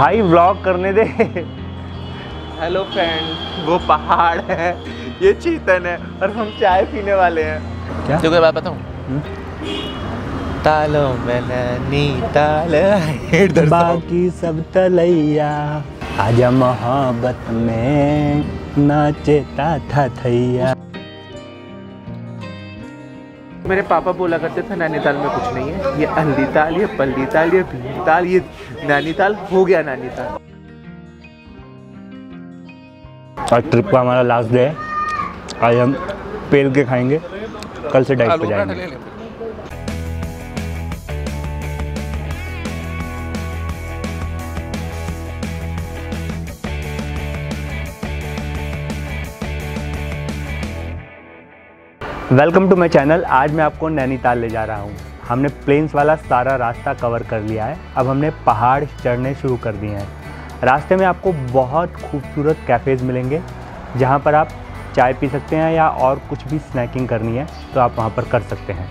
भाई व्लॉग करने दे। Hello friend, वो पहाड़ है, ये चीतन है और हम चाय पीने वाले हैं। क्या तुझे बात बताऊं? तालों में नैनीताल है, बाकी सब तलैया। आजा मोहब्बत में नाचे था थैया। मेरे पापा बोला करते थे नैनीताल में कुछ नहीं है, ये अहलीताल, ये पल्लीताल, ये भीमताल, ये नैनीताल हो गया नैनीताल। और ट्रिप का हमारा लास्ट डे है, आज हम पेल के खाएंगे, कल से डाइट पे जाएंगे। Welcome to my channel. आज मैं आपको नैनीताल ले जा रहा हूँ। हमने प्लेन्स वाला सारा रास्ता कवर कर लिया है, अब हमने पहाड़ चढ़ने शुरू कर दिए हैं। रास्ते में आपको बहुत खूबसूरत कैफ़ेज़ मिलेंगे जहाँ पर आप चाय पी सकते हैं या और कुछ भी स्नैकिंग करनी है तो आप वहाँ पर कर सकते हैं।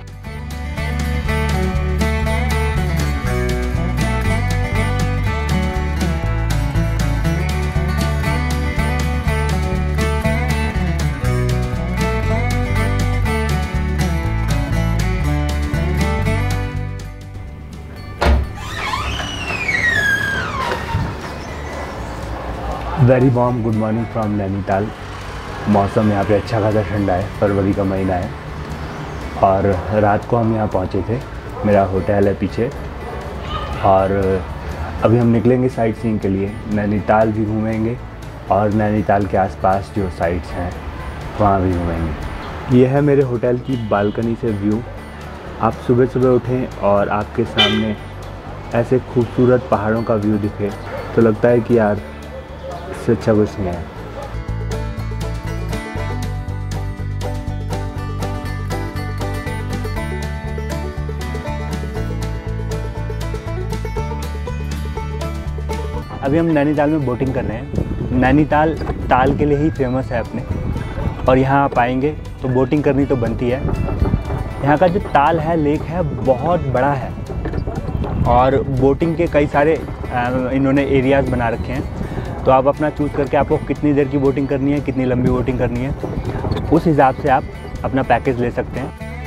Very warm good morning from Nainital. मौसम यहाँ पे अच्छा खासा ठंडा है, फरवरी का महीना है। और रात को हम यहाँ पहुँचे थे, मेरा होटल है पीछे। और अभी हम निकलेंगे साइट सीइंग के लिए, नैनीताल भी घूमेंगे और नैनीताल के आसपास जो साइट्स हैं वहाँ भी घूमेंगे। यह है मेरे होटल की बालकनी से व्यू। आप सुबह सुबह उठें और आपके सामने ऐसे खूबसूरत पहाड़ों का व्यू दिखे तो लगता है कि यार इससे अच्छा कुछ नहीं है। अभी हम नैनीताल में बोटिंग कर रहे हैं। नैनीताल ताल के लिए ही फेमस है अपने, और यहाँ आप आएंगे तो बोटिंग करनी तो बनती है। यहाँ का जो ताल है, लेक है, बहुत बड़ा है और बोटिंग के कई सारे इन्होंने एरियाज़ बना रखे हैं, तो आप अपना चूज़ करके आपको कितनी देर की बोटिंग करनी है, कितनी लंबी बोटिंग करनी है, उस हिसाब से आप अपना पैकेज ले सकते हैं।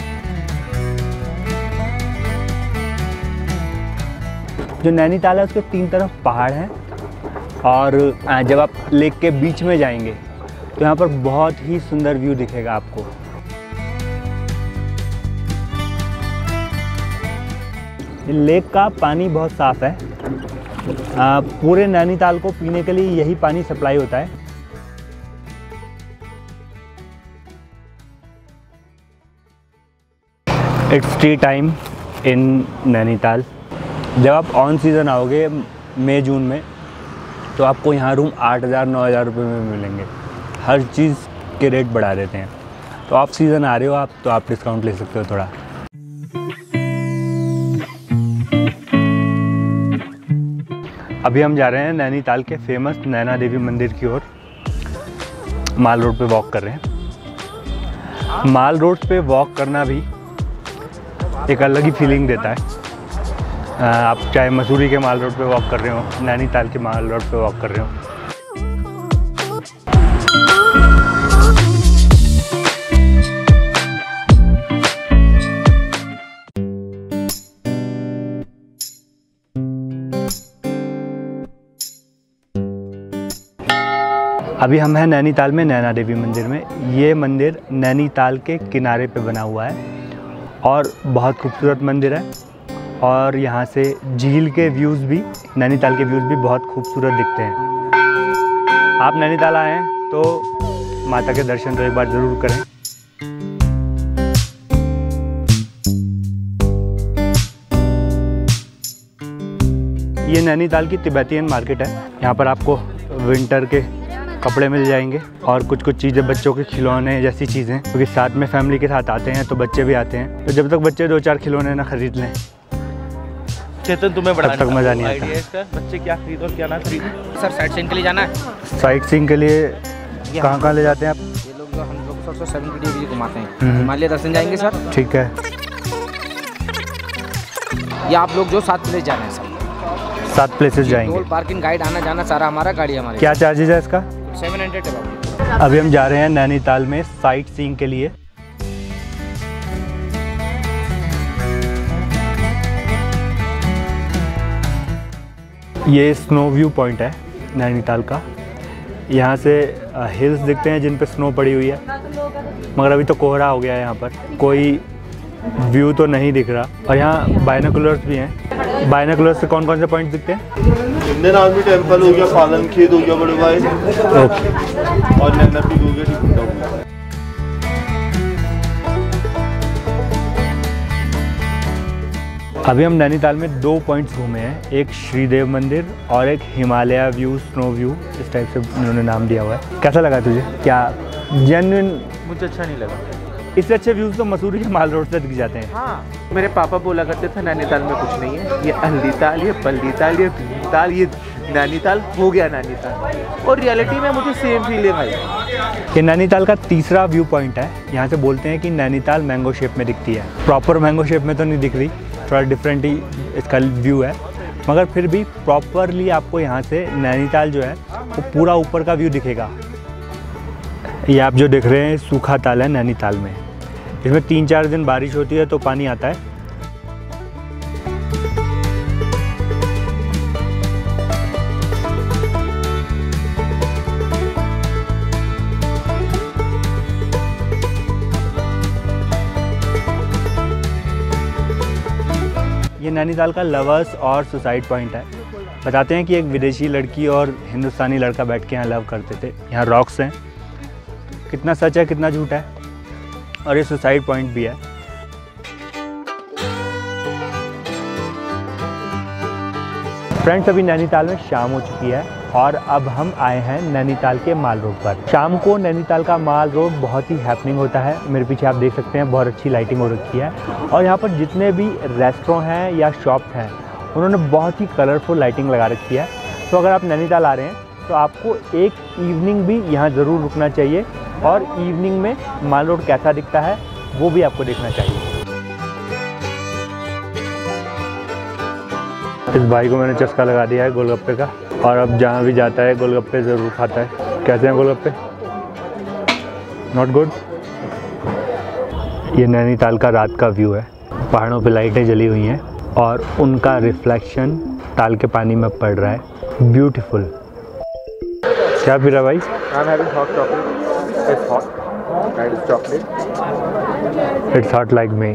जो नैनीताल है उसके तीन तरफ पहाड़ हैं, और जब आप लेक के बीच में जाएंगे तो यहाँ पर बहुत ही सुंदर व्यू दिखेगा आपको। लेक का पानी बहुत साफ़ है, पूरे नैनीताल को पीने के लिए यही पानी सप्लाई होता है। It's tea time in Nainital. जब आप ऑन सीज़न आओगे मई जून में तो आपको यहाँ रूम 8,000-9,000 रुपये में मिलेंगे। हर चीज़ के रेट बढ़ा देते हैं, तो ऑफ सीज़न आ रहे हो आप तो आप डिस्काउंट ले सकते हो थोड़ा। अभी हम जा रहे हैं नैनीताल के फेमस नैना देवी मंदिर की ओर। माल रोड पे वॉक कर रहे हैं। माल रोड पे वॉक करना भी एक अलग ही फीलिंग देता है। आप चाहे मसूरी के माल रोड पे वॉक कर रहे हो, नैनीताल के माल रोड पे वॉक कर रहे हो। अभी हम हैं नैनीताल में, नैना देवी मंदिर में। ये मंदिर नैनीताल के किनारे पे बना हुआ है और बहुत खूबसूरत मंदिर है, और यहाँ से झील के व्यूज़ भी, नैनीताल के व्यूज़ भी बहुत खूबसूरत दिखते हैं। आप नैनीताल आए हैं तो माता के दर्शन तो एक बार ज़रूर करें। ये नैनीताल की तिब्बतियन मार्केट है। यहाँ पर आपको विंटर के कपड़े मिल जाएंगे और कुछ कुछ चीज़ें, बच्चों के खिलौने जैसी चीज़ें, क्योंकि साथ में फैमिली के साथ आते हैं तो बच्चे भी आते हैं, तो जब तक बच्चे 2-4 खिलौने ना खरीद लें चेतन, तुम्हें बड़ा तक मज़ा नहीं आता। बच्चे क्या खरीदो क्या ना खरीदो। सर साइट सीइंग के लिए जाना है। साइट सीइंग के लिए कहाँ ले जाते हैं आप? ये लोग हम लोग 170 डिग्री घुमाते हैं। हिमालय दर्शन जाएंगे सर। ठीक है। ये आप लोग जो 7 प्लेस जाना है सर, 7 प्लेसेस जाएंगे। टोल पार्किंग गाइड आना जाना सारा हमारा, गाड़ी हमारी। क्या चार्जेज है इसका? 700 है। अभी हम जा रहे हैं नैनीताल में साइट सीइंग के लिए। ये स्नो व्यू पॉइंट है नैनीताल का। यहाँ से हिल्स दिखते हैं जिन पर स्नो पड़ी हुई है, मगर अभी तो कोहरा हो गया है, यहाँ पर कोई व्यू तो नहीं दिख रहा। और यहाँ बाइनोकुलर्स भी हैं। बाइनोकुलर्स से कौन कौन से पॉइंट दिखते हैं? इंडियन आर्मी टेम्पल हो गया, पालन खेत हो गया, बड़े भाई ओके, और नैना देवी हो गया। अभी हम नैनीताल में 2 पॉइंट्स घूमे हैं, एक श्रीदेव मंदिर और एक हिमालय व्यू, स्नो व्यू, इस टाइप से उन्होंने नाम दिया हुआ है। कैसा लगा तुझे? क्या जेन्युइन? मुझे अच्छा नहीं लगा। इससे अच्छे व्यूज़ तो मसूरी के माल रोड से दिख जाते हैं। हाँ, मेरे पापा बोला करते थे नैनीताल में कुछ नहीं है, ये अहलीताल, ये पल्लीताल, ये भीमताल, ये नैनीताल हो गया नैनीताल। और रियलिटी में मुझे सेम फील है भाई। ये नैनीताल का तीसरा व्यू पॉइंट है। यहाँ से बोलते हैं कि नैनीताल मैंगो शेप में दिखती है। प्रॉपर मैंगो शेप में तो नहीं दिख रही, थोड़ा डिफरेंट ही इसका व्यू है, मगर फिर भी प्रॉपरली आपको यहाँ से नैनीताल जो है वो पूरा ऊपर का व्यू दिखेगा। ये आप जो देख रहे हैं सूखा ताल है नैनीताल में। इसमें 3-4 दिन बारिश होती है तो पानी आता है। ये नैनीताल का लवर्स और सुसाइड पॉइंट है। बताते हैं कि एक विदेशी लड़की और हिंदुस्तानी लड़का बैठ के यहाँ लव करते थे। यहाँ रॉक्स हैं, कितना सच है कितना झूठ है। और ये सुसाइड पॉइंट भी है। फ्रेंड्स, अभी नैनीताल में शाम हो चुकी है और अब हम आए हैं नैनीताल के माल रोड पर। शाम को नैनीताल का माल रोड बहुत ही हैपनिंग होता है। मेरे पीछे आप देख सकते हैं बहुत अच्छी लाइटिंग हो रखी है। और यहाँ पर जितने भी रेस्टोरेंट हैं या शॉप हैं उन्होंने बहुत ही कलरफुल लाइटिंग लगा रखी है। तो अगर आप नैनीताल आ रहे हैं तो आपको एक इवनिंग भी यहाँ ज़रूर रुकना चाहिए और इवनिंग में माल रोड कैसा दिखता है वो भी आपको देखना चाहिए। इस भाई को मैंने चस्का लगा दिया है गोलगप्पे का, और अब जहाँ भी जाता है गोलगप्पे ज़रूर खाता है। कैसे हैं गोलगप्पे? Not good. ये नैनीताल का रात का व्यू है। पहाड़ों पे लाइटें जली हुई हैं और उनका रिफ्लेक्शन ताल के पानी में पड़ रहा है। ब्यूटीफुल। क्या पी रहा भाई? I am having hot chocolate. It's hot and it's chocolate. It's hot like me.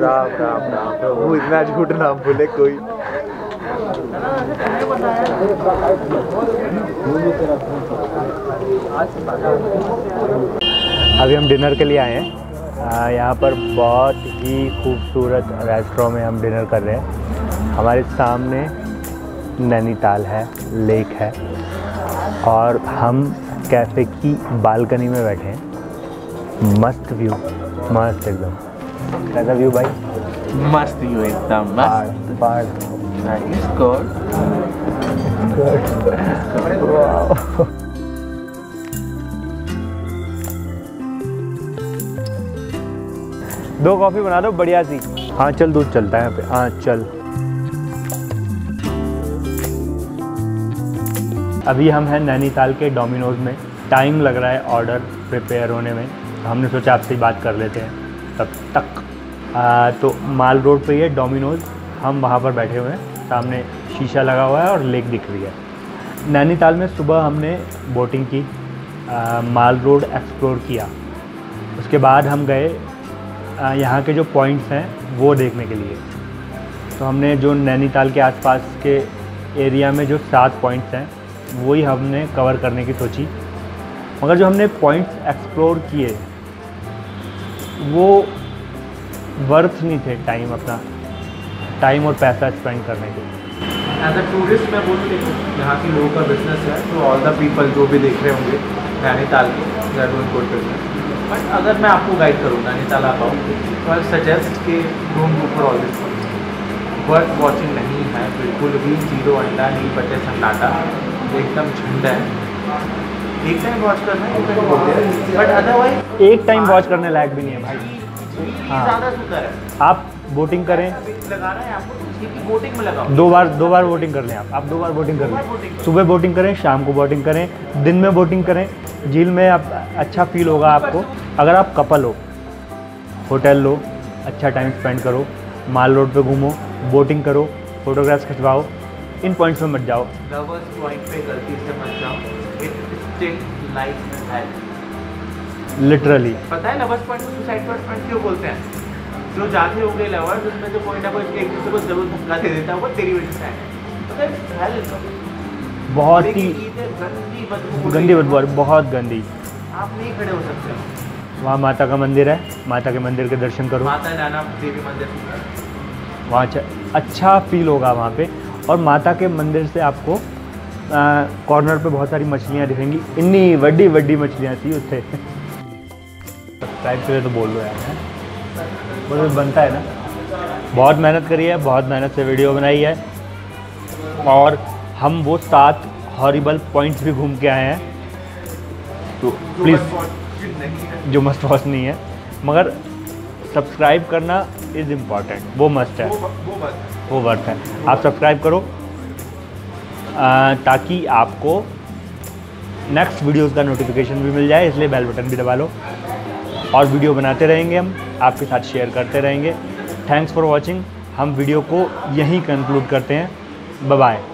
Ram Ram Ram, वो इतना झूठ ना बोले कोई। अभी हम डिनर के लिए आए हैं। यहाँ पर बहुत ही खूबसूरत रेस्टोरेंट में हम डिनर कर रहे हैं। हमारे सामने नैनीताल है, लेक है, और हम कैफ़े की बालकनी में बैठे हैं। मस्त व्यू, मस्त एकदम। कैसा व्यू भाई? मस्त व्यू एकदम, मस्त पहाड़। Nice score. दो कॉफ़ी बना दो बढ़िया सी। हाँ चल, दूध चलता है यहाँ पे। हाँ चल। अभी हम हैं नैनीताल के डोमिनोज में। टाइम लग रहा है ऑर्डर प्रिपेयर होने में, हमने सोचा आपसे बात कर लेते हैं तब तक। तो माल रोड पे ये डोमिनोज, हम वहाँ पर बैठे हुए हैं। सामने शीशा लगा हुआ है और लेक दिख रही है। नैनीताल में सुबह हमने बोटिंग की, माल रोड एक्सप्लोर किया। उसके बाद हम गए यहाँ के जो पॉइंट्स हैं वो देखने के लिए। तो हमने जो नैनीताल के आसपास के एरिया में जो 7 पॉइंट्स हैं वही हमने कवर करने की सोची। मगर जो हमने पॉइंट्स एक्सप्लोर किए वो वर्थ नहीं थे टाइम, अपना टाइम और पैसा स्पेंड करने के। एज अ टूरिस्ट मैं बोलती हूँ यहाँ के लोगों का बिजनेस है, तो ऑल द पीपल जो भी देख रहे होंगे नैनीताल के, they are doing good business. But अगर मैं आपको गाइड करूँ नैनीताल आप आओगे तो आई सजेस्ट के don't go for all this. Bird watching नहीं है बिल्कुल भी, 0 अंडा नहीं, बटे सन्नाटा एकदम झंडा है। एक टाइम वॉच करना है, बट अदरवाइज एक टाइम वॉच करने लायक भी नहीं है भाई। हाँ, आप वोटिंग करें। दो बार वोटिंग कर लें आप दो बार वोटिंग कर लें। सुबह वोटिंग करें, शाम को वोटिंग करें, दिन में वोटिंग करें। झील में आप अच्छा फील होगा आपको। अगर आप कपल हो, होटल लो, अच्छा टाइम स्पेंड करो, माल रोड पे घूमो, बोटिंग करो, फोटोग्राफ्स खिंचवाओ। इन पॉइंट्स में मत जाओ। लवर्स पॉइंट पे गलती से मत जाओ। It's still life hell. Literally पता है लवर्स पॉइंट को सुसाइड पॉइंट क्यों बोलते हैं? जो जाते होंगे लवर्स उसमें जो कोई ना कोई एक दूसरे को जरूर धक्का दे देता है, वो तेरी वजह से है। तो हैल बहुत ही गंदी बदबू, बहुत गंदी। आप नहीं खड़े हो सकते हो। वहाँ माता का मंदिर है, माता के मंदिर के दर्शन करो। माता नैना देवी मंदिर वहाँ अच्छा फील होगा वहाँ पे। और माता के मंदिर से आपको कॉर्नर पे बहुत सारी मछलियाँ दिखेंगी। इन्नी बड़ी बड़ी मछलियाँ थी उससे। सब्सक्राइब करे तो बोल दो यार, बोलो बनता है ना। बहुत मेहनत करी है, बहुत मेहनत से वीडियो बनाई है और हम वो 7 हॉरिबल पॉइंट्स भी घूम के आए हैं। तो प्लीज़ जो मस्ट वॉच नहीं है, मगर सब्सक्राइब करना इज़ इम्पॉर्टेंट, वो मस्ट है, वो वर्थ है। आप सब्सक्राइब करो ताकि आपको नेक्स्ट वीडियोस का नोटिफिकेशन भी मिल जाए, इसलिए बेल बटन भी दबा लो। और वीडियो बनाते रहेंगे हम, आपके साथ शेयर करते रहेंगे। Thanks for watching. हम वीडियो को यहीं कंक्लूड करते हैं। Bye bye.